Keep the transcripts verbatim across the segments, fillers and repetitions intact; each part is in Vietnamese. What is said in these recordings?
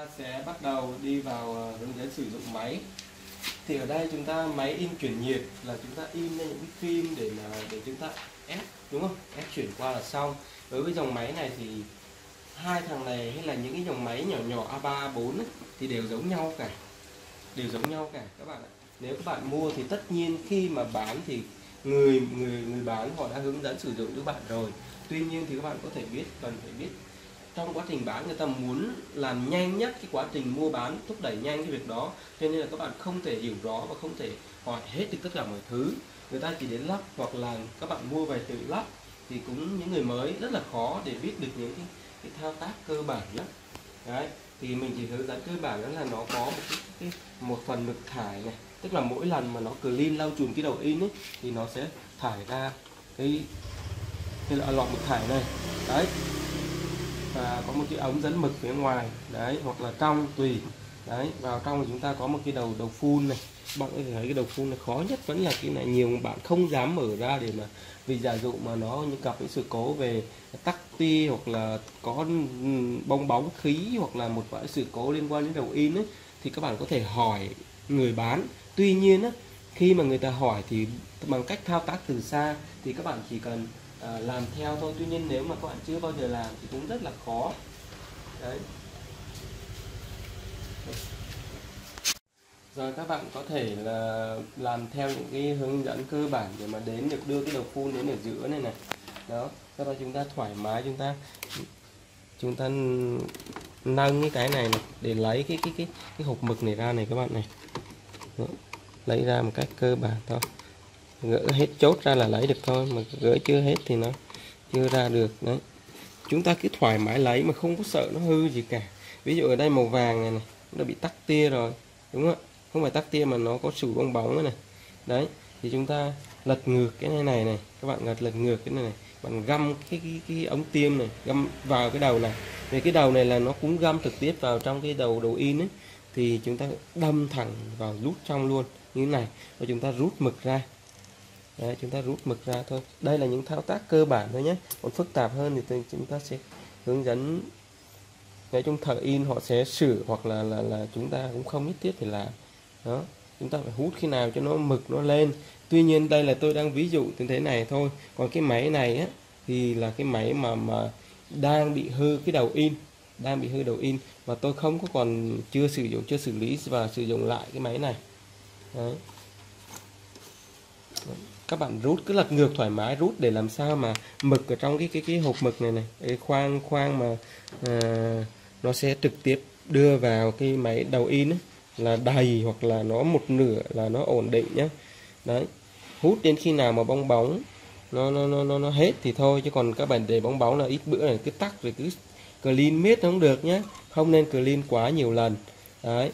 Ta sẽ bắt đầu đi vào hướng dẫn sử dụng máy. Thì ở đây chúng ta máy in chuyển nhiệt là chúng ta in lên những cái phim để mà để chúng ta ép, đúng không? Ép chuyển qua là xong. Đối với dòng máy này thì hai thằng này hay là những cái dòng máy nhỏ nhỏ a ba, a bốn thì đều giống nhau cả, đều giống nhau cả các bạn ạ. Nếu các bạn mua thì tất nhiên khi mà bán thì người người người bán họ đã hướng dẫn sử dụng cho bạn rồi. Tuy nhiên thì các bạn có thể biết cần phải biết trong quá trình bán người ta muốn làm nhanh nhất cái quá trình mua bán, thúc đẩy nhanh cái việc đó, cho nên là các bạn không thể hiểu rõ và không thể hỏi hết được tất cả mọi thứ. Người ta chỉ đến lắp hoặc là các bạn mua về tự lắp thì cũng những người mới rất là khó để biết được những cái, cái thao tác cơ bản lắm. Đấy, thì mình chỉ hướng dẫn cơ bản đó là nó có một, cái, cái, một phần mực thải này, tức là mỗi lần mà nó clean lau chùm cái đầu in ấy, thì nó sẽ thải ra cái cái lọ mực thải này. Đấy. Và có một cái ống dẫn mực phía ngoài đấy, hoặc là trong tùy đấy. Vào trong thì chúng ta có một cái đầu đầu phun này. Bạn có thể thấy cái đầu phun này khó nhất vẫn là cái này, nhiều bạn không dám mở ra để mà vì giả dụ mà nó những gặp những sự cố về tắc tia hoặc là có bong bóng khí hoặc là một vài sự cố liên quan đến đầu in ấy, thì các bạn có thể hỏi người bán. Tuy nhiên á, khi mà người ta hỏi thì bằng cách thao tác từ xa thì các bạn chỉ cần À, làm theo thôi. Tuy nhiên nếu mà các bạn chưa bao giờ làm thì cũng rất là khó. Đấy. Rồi các bạn có thể là làm theo những cái hướng dẫn cơ bản để mà đến được, đưa cái đầu phun đến ở giữa này này. Đó, sau đó chúng ta thoải mái chúng ta chúng ta nâng cái cái này, này để lấy cái cái cái cái hộp mực này ra này các bạn này. Đó. Lấy ra một cách cơ bản thôi. Gỡ hết chốt ra là lấy được thôi, mà gỡ chưa hết thì nó chưa ra được. Đấy, chúng ta cứ thoải mái lấy mà không có sợ nó hư gì cả. Ví dụ ở đây màu vàng này, này nó bị tắc tia rồi, đúng không ạ? Không phải tắc tia mà nó có sủi bong bóng này. Đấy, thì chúng ta lật ngược cái này này này, các bạn lật lật ngược cái này này, bạn găm cái, cái cái ống tiêm này, găm vào cái đầu này. Về cái đầu này là nó cũng găm trực tiếp vào trong cái đầu đầu in ấy, thì chúng ta đâm thẳng vào rút trong luôn như thế này, và chúng ta rút mực ra. Đấy, chúng ta rút mực ra thôi. Đây là những thao tác cơ bản thôi nhé. Còn phức tạp hơn thì chúng ta sẽ hướng dẫn. Nói chung thợ in họ sẽ sửa hoặc là là là chúng ta cũng không nhất thiết phải làm. Đó, chúng ta phải hút khi nào cho nó mực nó lên. Tuy nhiên đây là tôi đang ví dụ như thế này thôi. Còn cái máy này á thì là cái máy mà mà đang bị hư cái đầu in, đang bị hư đầu in và tôi không có còn chưa sử dụng, chưa xử lý và sử dụng lại cái máy này. Đấy. Các bạn rút cứ lật ngược thoải mái, rút để làm sao mà mực ở trong cái cái cái hộp mực này này, cái khoang khoang mà à, nó sẽ trực tiếp đưa vào cái máy đầu in ấy, là đầy hoặc là nó một nửa là nó ổn định nhé. Đấy, hút đến khi nào mà bong bóng nó nó nó nó, nó hết thì thôi, chứ còn các bạn để bong bóng là ít bữa này cứ tắc rồi cứ clean miết nó không được nhé, không nên clean quá nhiều lần. Đấy,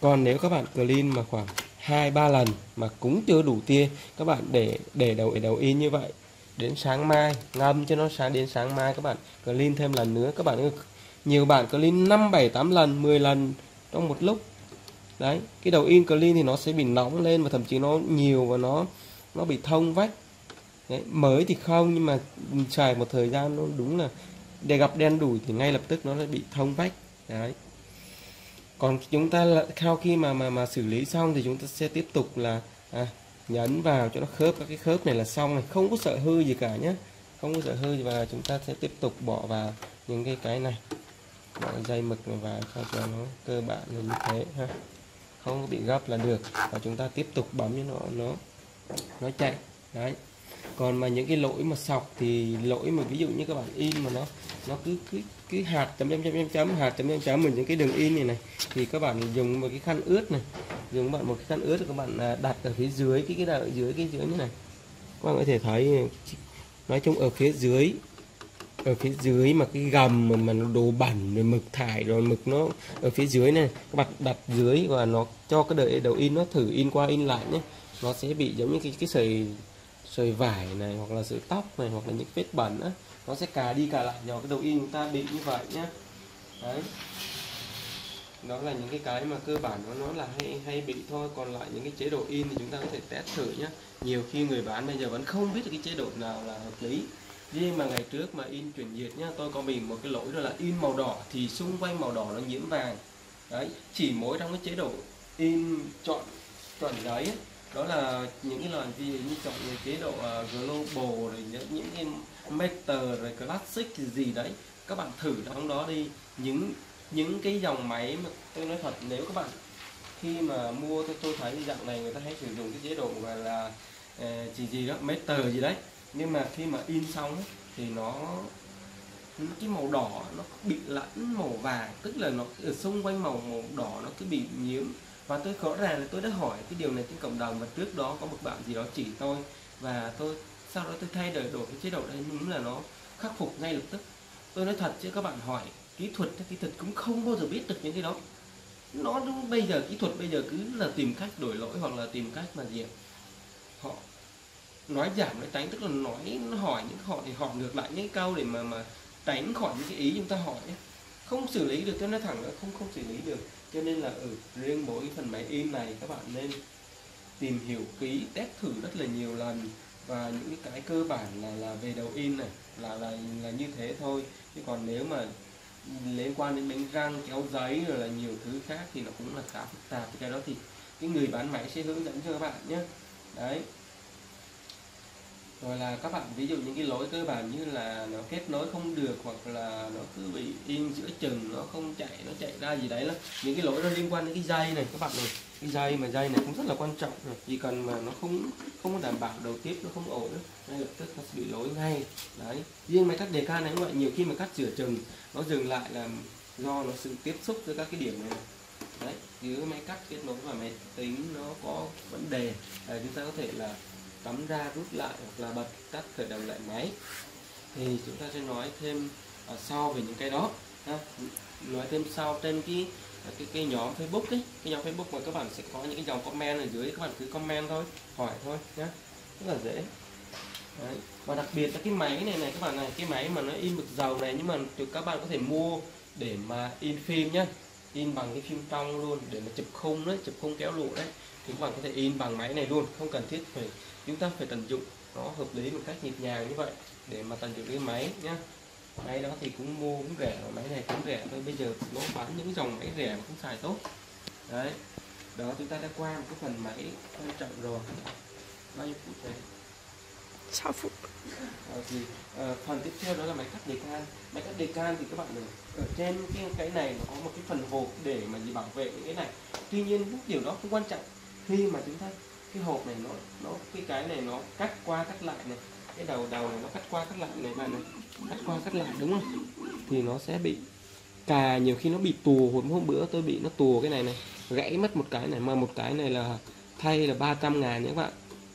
còn nếu các bạn clean mà khoảng hai ba lần mà cũng chưa đủ tia, các bạn để để đầu để đầu in như vậy đến sáng mai, ngâm cho nó sáng, đến sáng mai các bạn clean thêm lần nữa. Các bạn nhiều bạn clean năm, bảy, tám lần, mười lần trong một lúc. Đấy, cái đầu in clean thì nó sẽ bị nóng lên và thậm chí nó nhiều và nó nó bị thông vách. Đấy, mới thì không, nhưng mà xài một thời gian nó đúng là để gặp đen đủi thì ngay lập tức nó sẽ bị thông vách. Đấy. Còn chúng ta là sau khi mà mà mà xử lý xong thì chúng ta sẽ tiếp tục là à, nhấn vào cho nó khớp, các cái khớp này là xong này, không có sợ hư gì cả nhé, không có sợ hư. Và chúng ta sẽ tiếp tục bỏ vào những cái cái này, bỏ dây mực này vào cho nó cơ bản là như thế ha, không có bị gấp là được. Và chúng ta tiếp tục bấm cho nó nó nó chạy. Đấy, còn mà những cái lỗi mà sọc thì lỗi mà ví dụ như các bạn in mà nó nó cứ cứ cứ hạt chấm chấm chấm chấm hạt chấm chấm chấm mình những cái đường in này này, thì các bạn dùng một cái khăn ướt này, dùng bạn một cái khăn ướt các bạn đặt ở phía dưới cái cái ở dưới cái dưới như này, các bạn có thể thấy. Nói chung ở phía dưới ở phía dưới mà cái gầm mà nó đồ bẩn rồi mực thải rồi mực nó ở phía dưới này, các bạn đặt dưới và nó cho cái đời đầu in nó thử in qua in lại nhé, nó sẽ bị giống như cái cái sợi sợi vải này hoặc là sợi tóc này hoặc là những vết bẩn á, nó sẽ cà đi cà lại nhỏ cái đầu in chúng ta bị như vậy nhé. Đấy, đó là những cái cái mà cơ bản nó nó là hay hay bị thôi. Còn lại những cái chế độ in thì chúng ta có thể test thử nhé. Nhiều khi người bán bây giờ vẫn không biết được cái chế độ nào là hợp lý, Riêng mà ngày trước mà in chuyển nhiệt nhá, tôi có bị một cái lỗi đó là in màu đỏ thì xung quanh màu đỏ nó nhiễm vàng. Đấy, chỉ mỗi trong cái chế độ in chọn chuẩn đấy, đó là những cái loại gì như chọn chế độ global rồi những, những cái meter rồi classic gì đấy, các bạn thử trong đó đi. Những những cái dòng máy mà tôi nói thật, nếu các bạn khi mà mua tôi, tôi thấy dạng này người ta hay sử dụng cái chế độ gọi là chỉ gì đó meter gì đấy, nhưng mà khi mà in xong ấy, thì nó cái màu đỏ nó bị lẫn màu vàng, tức là nó ở xung quanh màu màu đỏ nó cứ bị nhiễm. Và tôi rõ ràng là tôi đã hỏi cái điều này trên cộng đồng, và trước đó có một bạn gì đó chỉ tôi, và tôi sau đó tôi thay đổi đổi cái chế độ đấy, đúng là nó khắc phục ngay lập tức. Tôi nói thật chứ các bạn hỏi kỹ thuật, kỹ thuật cũng không bao giờ biết được những cái đó. Nó đúng, bây giờ kỹ thuật bây giờ cứ là tìm cách đổi lỗi, hoặc là tìm cách mà gì họ nói giảm nói tránh, tức là nói hỏi những họ thì họ ngược lại những câu để mà mà tránh khỏi những cái ý chúng ta hỏi ấy. Không xử lý được, tôi nói thẳng là không không xử lý được. Cho nên là ở riêng mỗi phần máy in này các bạn nên tìm hiểu kỹ, test thử rất là nhiều lần, và những cái cơ bản là là về đầu in này là là là như thế thôi. Chứ còn nếu mà liên quan đến bánh răng, kéo giấy rồi là nhiều thứ khác thì nó cũng là khá phức tạp. Cái đó thì cái người bán máy sẽ hướng dẫn cho các bạn nhé. Đấy, rồi là các bạn ví dụ những cái lỗi cơ bản như là nó kết nối không được, hoặc là nó cứ bị in giữa chừng, nó không chạy, nó chạy ra gì đấy, là những cái lỗi nó liên quan đến cái dây này các bạn ơi. Cái dây mà dây này cũng rất là quan trọng rồi, chỉ cần mà nó không không đảm bảo đầu tiếp, nó không ổn ngay lập tức nó sẽ bị lỗi ngay. Đấy, riêng máy cắt đề can này các bạn, nhiều khi mà cắt giữa chừng nó dừng lại là do nó sự tiếp xúc với các cái điểm này. Đấy, giữa máy cắt kết nối và máy tính nó có vấn đề, à, chúng ta có thể là cắm ra rút lại, hoặc là bật tắt khởi động lại máy, thì chúng ta sẽ nói thêm uh, sau về những cái đó ha. Nói thêm sau trên cái cái, cái nhóm Facebook ấy. Cái nhóm Facebook mà các bạn sẽ có những cái dòng comment ở dưới, các bạn cứ comment thôi, hỏi thôi nhé, rất là dễ. Đấy. Và đặc biệt là cái máy này này các bạn này, cái máy mà nó in mực dầu này, nhưng mà các bạn có thể mua để mà in phim nhé, in bằng cái phim trong luôn để mà chụp khung đấy, chụp khung kéo lụa đấy, thì các bạn có thể in bằng máy này luôn, không cần thiết phải chúng ta phải tận dụng nó hợp lý một cách nhịp nhàng như vậy để mà tận dụng cái máy nhá. Máy đó thì cũng mua cũng rẻ, máy này cũng rẻ thôi, bây giờ nó bán những dòng máy rẻ mà cũng xài tốt. Đấy, đó chúng ta đã qua một cái phần máy quan trọng rồi. Bao nhiêu phút đấy? sáu phút. À, thì à, phần tiếp theo đó là máy cắt đề can. Máy cắt đề can thì các bạn này, ở trên cái, cái này nó có một cái phần hộp để mà gì bảo vệ những cái này. Tuy nhiên những điều đó không quan trọng khi mà chúng ta cái hộp này nó nó cái cái này nó cắt qua cắt lại này, cái đầu đầu này nó cắt qua cắt lại này bạn này, cắt qua cắt lại đúng không, thì nó sẽ bị cà, nhiều khi nó bị tù. Hôm hôm bữa tôi bị nó tù cái này này, gãy mất một cái này, mà một cái này là thay là ba trăm ngàn nhé các bạn,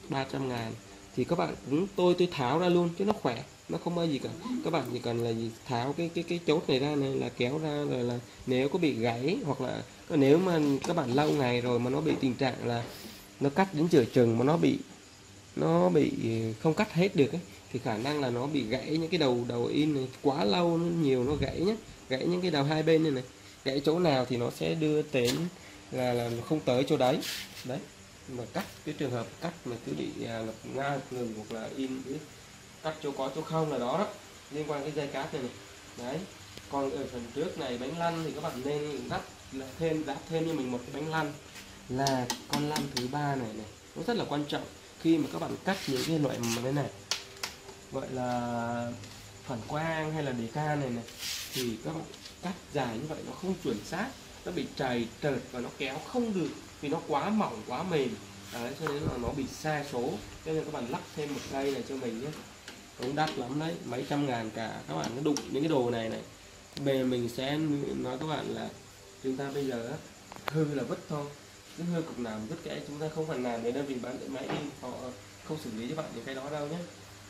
ba trăm ngàn. Thì các bạn cũng tôi tôi tháo ra luôn chứ nó khỏe, nó không bao gì cả. Các bạn chỉ cần là gì tháo cái cái cái chốt này ra này là kéo ra, rồi là nếu có bị gãy, hoặc là nếu mà các bạn lâu ngày rồi mà nó bị tình trạng là nó cắt đến giữa chừng mà nó bị nó bị không cắt hết được ấy, thì khả năng là nó bị gãy những cái đầu đầu in này, quá lâu nó nhiều nó gãy nhé, gãy những cái đầu hai bên này này, gãy chỗ nào thì nó sẽ đưa đến là là không tới chỗ đấy. Đấy, mà cắt cái trường hợp cắt mà cứ bị lật ngang ngừng, hoặc là in cắt chỗ có chỗ không là đó đó, liên quan cái dây cáp này, này. Đấy, còn ở phần trước này bánh lăn thì các bạn nên đắp thêm đắp thêm cho mình một cái bánh lăn, là con lăn thứ ba này này, nó rất là quan trọng khi mà các bạn cắt những cái loại mà thế này gọi là phản quang hay là đề can này này, thì các bạn cắt dài như vậy nó không chuẩn xác, nó bị trầy trợt và nó kéo không được vì nó quá mỏng quá mềm. Đấy, cho nên là nó bị sai số, cho nên các bạn lắp thêm một cây này cho mình nhé, cũng đắt lắm đấy, mấy trăm ngàn cả. Các bạn nó đụng những cái đồ này này, về mình sẽ nói các bạn là chúng ta bây giờ hư là vứt thôi, cứ hơi cục nào rất kẽ, chúng ta không phải làm để đơn vị bán máy in họ không xử lý cho bạn những cái đó đâu nhé,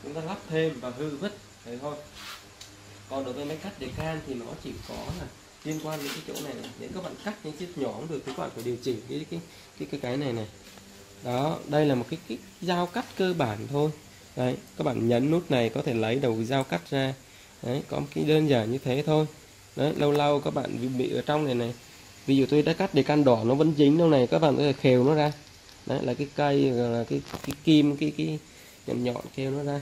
chúng ta lắp thêm và hư vứt thế thôi. Còn đối với máy cắt đề can thì nó chỉ có là liên quan đến cái chỗ này, để các bạn cắt những chiếc nhỏ cũng được, các bạn phải điều chỉnh cái cái cái cái, cái này này. Đó, đây là một cái, cái dao cắt cơ bản thôi. Đấy, các bạn nhấn nút này có thể lấy đầu dao cắt ra. Đấy, có một cái đơn giản như thế thôi. Đấy, lâu lâu các bạn bị ở trong này này, ví dụ tôi đã cắt để can đỏ nó vẫn dính đâu này, các bạn có thể khều nó ra. Đấy là cái cây, là cái, cái kim, cái cái nhọn nhọn kêu nó ra.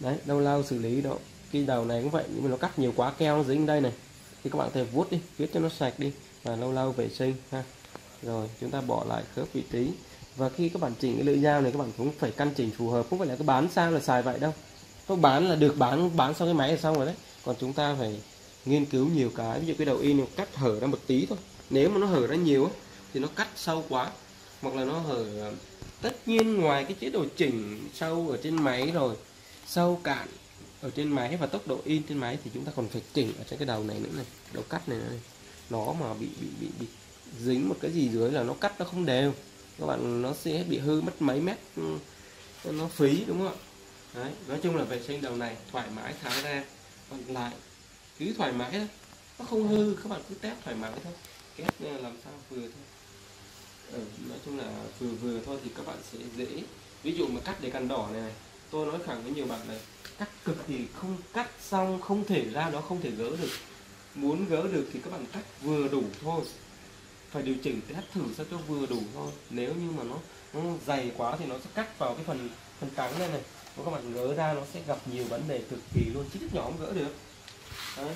Đấy, lâu lao xử lý đó. Cái đầu này cũng vậy, nhưng mà nó cắt nhiều quá keo dính đây này, thì các bạn thể vuốt đi, viết cho nó sạch đi và lâu lâu vệ sinh ha. Rồi chúng ta bỏ lại khớp vị trí, và khi các bạn chỉnh cái lưỡi dao này các bạn cũng phải căn chỉnh phù hợp, không phải là cái bán sao là xài vậy đâu. Có bán là được bán bán xong cái máy là xong rồi đấy. Còn chúng ta phải nghiên cứu nhiều cái, ví dụ cái đầu in cắt hở ra một tí thôi, nếu mà nó hở ra nhiều thì nó cắt sâu quá, hoặc là nó hở. Tất nhiên ngoài cái chế độ chỉnh sâu ở trên máy rồi, sâu cạn ở trên máy và tốc độ in trên máy, thì chúng ta còn phải chỉnh ở trên cái đầu này nữa này, đầu cắt này, này. Nó mà bị, bị bị bị dính một cái gì dưới là nó cắt nó không đều, các bạn nó sẽ bị hư mất mấy mét, nó phí đúng không ạ? Đấy, nói chung là vệ sinh đầu này thoải mái tháo ra, còn lại cứ thoải mái thôi, nó không hư, các bạn cứ test thoải mái thôi, test làm sao vừa thôi. Ừ, nói chung là vừa vừa thôi thì các bạn sẽ dễ. Ví dụ mà cắt để cằn đỏ này, này tôi nói thẳng với nhiều bạn này, cắt cực thì không cắt xong không thể ra nó không thể gỡ được. Muốn gỡ được thì các bạn cắt vừa đủ thôi, phải điều chỉnh cắt thử sao cho vừa đủ thôi. Nếu như mà nó, nó dày quá thì nó sẽ cắt vào cái phần phần trắng này này, nếu các bạn gỡ ra nó sẽ gặp nhiều vấn đề cực kỳ luôn, chứ rất nhỏ không gỡ được. Đấy.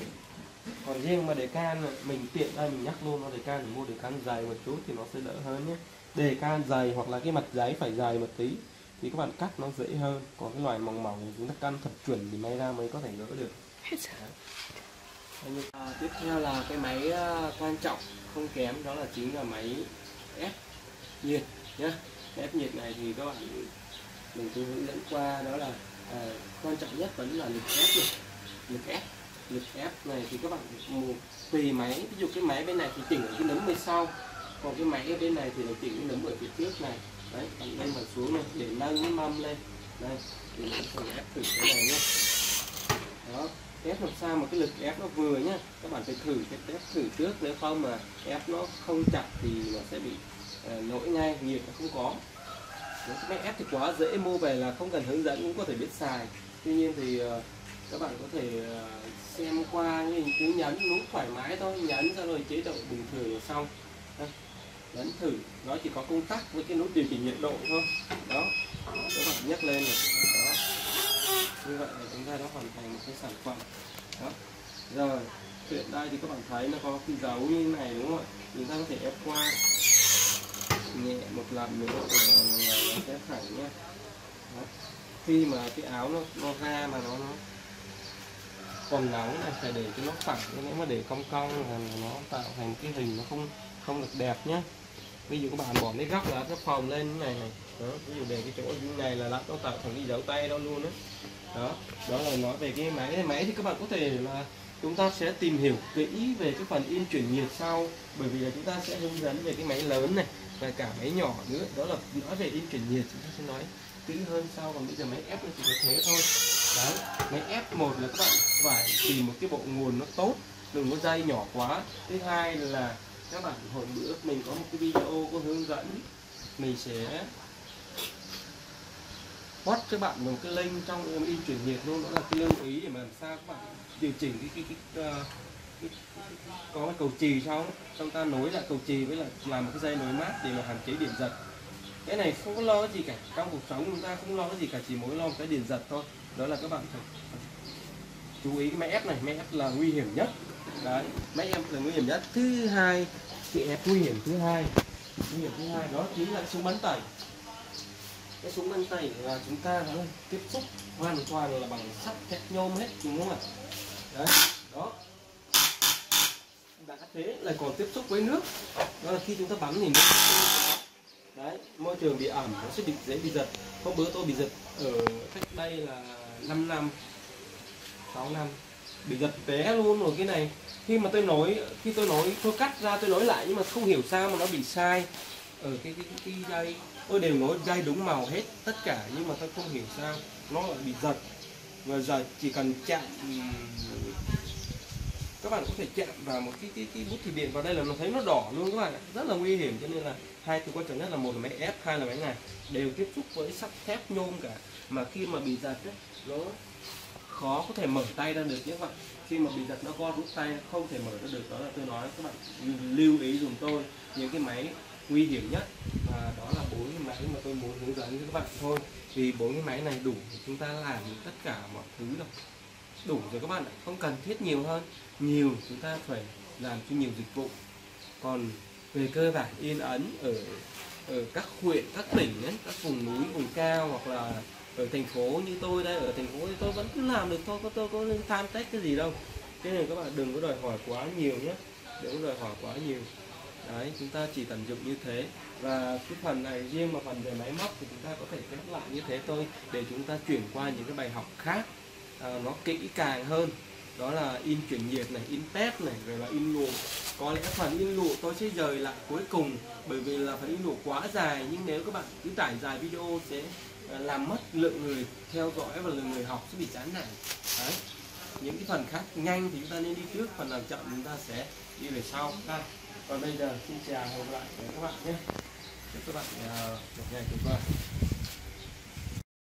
Còn riêng mà đề can mình tiện đây mình nhắc luôn, nó đề can mình mua đề can dày một chút thì nó sẽ đỡ hơn nhé. Đề can dày hoặc là cái mặt giấy phải dày một tí thì các bạn cắt nó dễ hơn. Còn cái loại mỏng mỏng thì chúng ta căn thật chuẩn thì may ra mới có thể gỡ được. À, tiếp theo là cái máy quan trọng không kém, đó là chính là máy ép nhiệt nhé. Ép nhiệt này thì các bạn mình cũng hướng dẫn qua, đó là à, quan trọng nhất vẫn là lực ép này. Lực ép lực ép này thì các bạn tùy máy, ví dụ cái máy bên này thì chỉnh ở cái nấm bên sau, còn cái máy ở bên này thì nó chỉnh cái nấm ở phía trước này. Đấy, bạn lên vào xuống này để nâng cái mâm lên, đây thì mình sẽ ép thử cái này nhé. Đó, ép làm sao mà cái lực ép nó vừa nhá, các bạn phải thử cái test thử trước, nếu không mà ép nó không chặt thì nó sẽ bị uh, lỗi ngay, nhiệt nó không có. Nếu cái máy ép thì quá dễ mua về là không cần hướng dẫn cũng có thể biết xài, tuy nhiên thì uh, các bạn có thể xem qua, nhưng cứ nhấn nút thoải mái thôi, nhấn ra rồi chế độ bình thường là xong. Nhấn thử, nó chỉ có công tắc với cái nút điều chỉnh nhiệt độ thôi. Đó, các bạn nhấc lên này. Đó. Như vậy là chúng ta đã hoàn thành một cái sản phẩm. Đó. Rồi, hiện tại thì các bạn thấy nó có cái dấu như này đúng không ạ? Chúng ta có thể ép qua nhẹ một lần nữa rồi ép thẳng nhé. Đó. Khi mà cái áo nó, nó ra mà nó, nó còn nóng này phải để cho nó phẳng, nếu mà để cong cong là nó tạo thành cái hình nó không không được đẹp nhé. Ví dụ các bạn bỏ cái góc là nó phồng lên như này này, đó, ví dụ để cái chỗ như này là nó tạo thành cái dấu tay đó luôn đó. Đó, đó là nói về cái máy. Cái máy thì các bạn có thể là chúng ta sẽ tìm hiểu kỹ về cái phần in chuyển nhiệt sau, bởi vì là chúng ta sẽ hướng dẫn về cái máy lớn này và cả máy nhỏ nữa. Đó là nói về in chuyển nhiệt chúng ta sẽ nói kỹ hơn sau. Còn bây giờ máy ép nó chỉ có thế thôi. Đấy, máy ép một là các bạn phải tìm một cái bộ nguồn nó tốt, đừng có dây nhỏ quá. Thứ hai là các bạn hồi bữa mình có một cái video có hướng dẫn, mình sẽ post các bạn một cái link trong in chuyển nhiệt luôn, đó là cái lưu ý để mà làm sao các bạn điều chỉnh cái cái, cái, cái, cái, cái, cái có cái cầu chì sau, xong ta nối lại cầu chì với là làm một cái dây nối mát để mà hạn chế điện giật. Cái này không có lo gì cả, trong cuộc sống chúng ta không lo gì cả, chỉ mối lo cái điện giật thôi. Đó là các bạn phải chú ý cái máy ép này, máy ép là nguy hiểm nhất. Đấy, máy ép là nguy hiểm nhất. Thứ hai, cái ép nguy hiểm thứ hai, nguy hiểm thứ hai đó chính là súng bắn tẩy. Cái súng bắn tẩy là chúng ta tiếp xúc hoàn toàn là bằng sắt thép nhôm hết đúng không ạ? Đấy, đó. Đã thế lại còn tiếp xúc với nước. Đó là khi chúng ta bắn thì nước. Đấy, môi trường bị ẩm nó sẽ bị dễ bị giật. Hôm bữa tôi bị giật ở cách đây là năm năm sáu năm, bị giật té luôn rồi. Cái này khi mà tôi nói khi tôi nói tôi cắt ra tôi nói lại, nhưng mà không hiểu sao mà nó bị sai ở cái cái, cái dây. Tôi đều nói dây đúng màu hết tất cả, nhưng mà tôi không hiểu sao nó lại bị giật. Và giờ chỉ cần chạm, các bạn có thể chạm vào một cái cái, cái bút thủy điện vào đây là nó thấy nó đỏ luôn các bạn ạ, rất là nguy hiểm. Cho nên là hai thứ quan trọng nhất là một là máy ép, hai là máy này đều tiếp xúc với sắt thép nhôm cả, mà khi mà bị giật ấy, nó khó có thể mở tay ra được nhé các bạn. Khi mà bị giật nó co rút tay không thể mở ra được, đó là tôi nói các bạn lưu ý dùm tôi những cái máy nguy hiểm nhất. à, đó là bốn cái máy mà tôi muốn hướng dẫn cho các bạn thôi. Vì bốn cái máy này đủ chúng ta làm tất cả mọi thứ rồi, đủ rồi các bạn ạ, không cần thiết nhiều hơn. Nhiều chúng ta phải làm cho nhiều dịch vụ. Còn về cơ bản in ấn ở ở các huyện, các tỉnh ấy, các vùng núi, vùng cao hoặc là ở thành phố như tôi đây, ở thành phố thì tôi vẫn cứ làm được thôi, tôi có nên tham tách cái gì đâu. Cái này các bạn đừng có đòi hỏi quá nhiều nhé, đừng có đòi hỏi quá nhiều. Đấy, chúng ta chỉ tận dụng như thế. Và cái phần này riêng mà phần về máy móc thì chúng ta có thể ghép lại như thế thôi, để chúng ta chuyển qua những cái bài học khác à, nó kỹ càng hơn. Đó là in chuyển nhiệt này, in tép này, rồi là in lụa. Có lẽ phần in lụa tôi sẽ rời lại cuối cùng, bởi vì là phần in lụa quá dài. Nhưng nếu các bạn cứ tải dài video sẽ làm mất lượng người theo dõi và lượng người học sẽ bị chán nản. Đấy, những cái phần khác nhanh thì chúng ta nên đi trước, phần làm chậm chúng ta sẽ đi về sau ha. Còn bây giờ xin chào và hẹn gặp lại các bạn nhé. Chúc các bạn một ngày tuyệt vời.